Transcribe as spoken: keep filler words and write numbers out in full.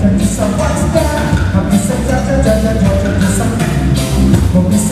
I'll be so